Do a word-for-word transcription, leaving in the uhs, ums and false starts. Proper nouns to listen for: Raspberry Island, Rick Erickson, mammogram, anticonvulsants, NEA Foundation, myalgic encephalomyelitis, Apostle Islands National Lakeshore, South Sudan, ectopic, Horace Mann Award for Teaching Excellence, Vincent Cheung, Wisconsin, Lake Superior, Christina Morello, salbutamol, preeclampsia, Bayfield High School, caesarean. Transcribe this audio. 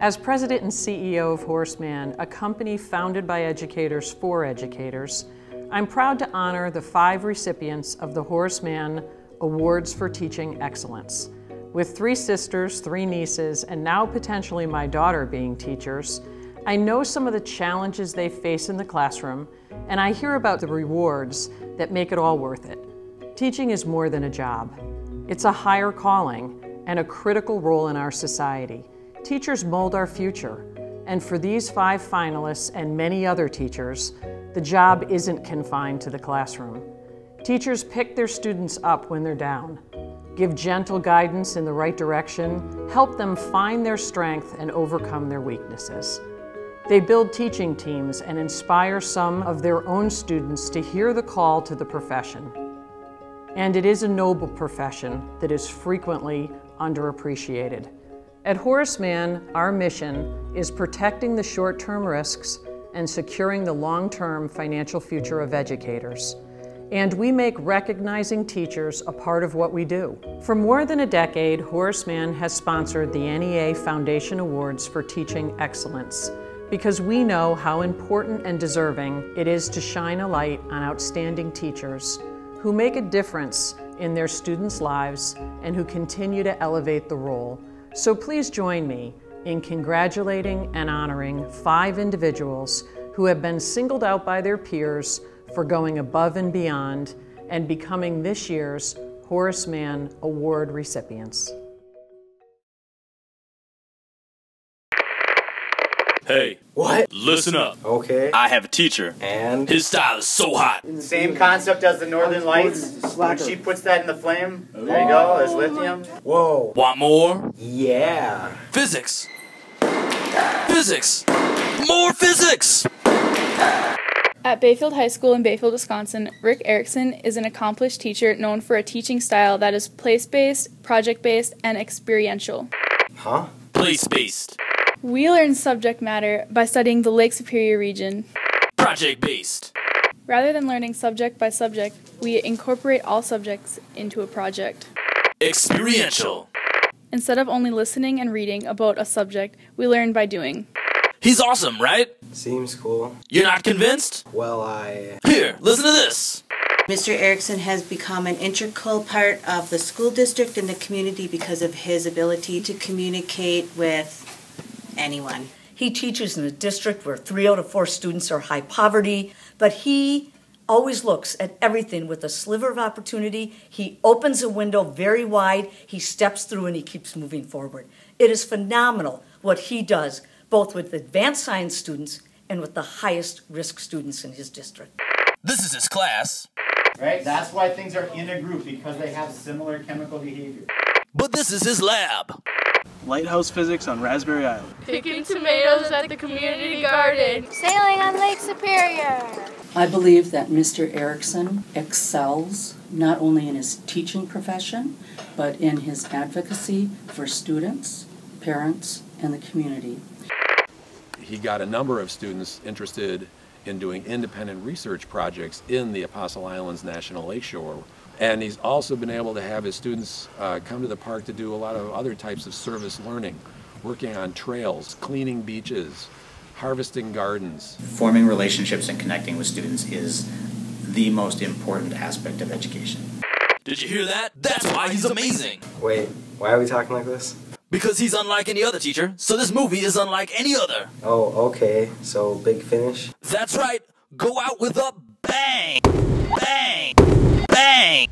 As president and C E O of Horace Mann, a company founded by educators for educators, I'm proud to honor the five recipients of the Horace Mann Awards for Teaching Excellence. With three sisters, three nieces, and now potentially my daughter being teachers, I know some of the challenges they face in the classroom, and I hear about the rewards that make it all worth it. Teaching is more than a job. It's a higher calling and a critical role in our society. Teachers mold our future, and for these five finalists and many other teachers, the job isn't confined to the classroom. Teachers pick their students up when they're down, give gentle guidance in the right direction, help them find their strength and overcome their weaknesses. They build teaching teams and inspire some of their own students to hear the call to the profession. And it is a noble profession that is frequently underappreciated. At Horace Mann, our mission is protecting the short-term risks and securing the long-term financial future of educators. And we make recognizing teachers a part of what we do. For more than a decade, Horace Mann has sponsored the N E A Foundation Awards for Teaching Excellence because we know how important and deserving it is to shine a light on outstanding teachers who make a difference in their students' lives and who continue to elevate the role. So please join me in congratulating and honoring five individuals who have been singled out by their peers for going above and beyond and becoming this year's Horace Mann Award recipients. Hey. What? Listen up. Okay. I have a teacher. And? His style is so hot. Same concept as the Northern Lights. When she puts that in the flame, oh. There you go, there's lithium. Whoa. Want more? Yeah. Physics. Physics. More physics! At Bayfield High School in Bayfield, Wisconsin, Rick Erickson is an accomplished teacher known for a teaching style that is place-based, project-based, and experiential. Huh? Place-based. We learn subject matter by studying the Lake Superior region. Project-based. Rather than learning subject by subject, we incorporate all subjects into a project. Experiential. Instead of only listening and reading about a subject, we learn by doing. He's awesome, right? Seems cool. You're not convinced? Well, I... Here, listen to this. Mister Erickson has become an integral part of the school district and the community because of his ability to communicate with anyone. He teaches in a district where three out of four students are high poverty, but he always looks at everything with a sliver of opportunity. He opens a window very wide, he steps through, and he keeps moving forward. It is phenomenal what he does, both with advanced science students and with the highest risk students in his district. This is his class. Right? That's why things are in a group, because they have similar chemical behavior. But this is his lab. Lighthouse physics on Raspberry Island. Picking tomatoes at the community garden. Sailing on Lake Superior. I believe that Mister Erickson excels not only in his teaching profession, but in his advocacy for students, parents, and the community. He got a number of students interested in doing independent research projects in the Apostle Islands National Lakeshore. And he's also been able to have his students uh, come to the park to do a lot of other types of service learning, working on trails, cleaning beaches, harvesting gardens. Forming relationships and connecting with students is the most important aspect of education. Did you hear that? That's why he's amazing! Wait, why are we talking like this? Because he's unlike any other teacher, so this movie is unlike any other. Oh, okay, so big finish? That's right, go out with a bang! Bang! Bang!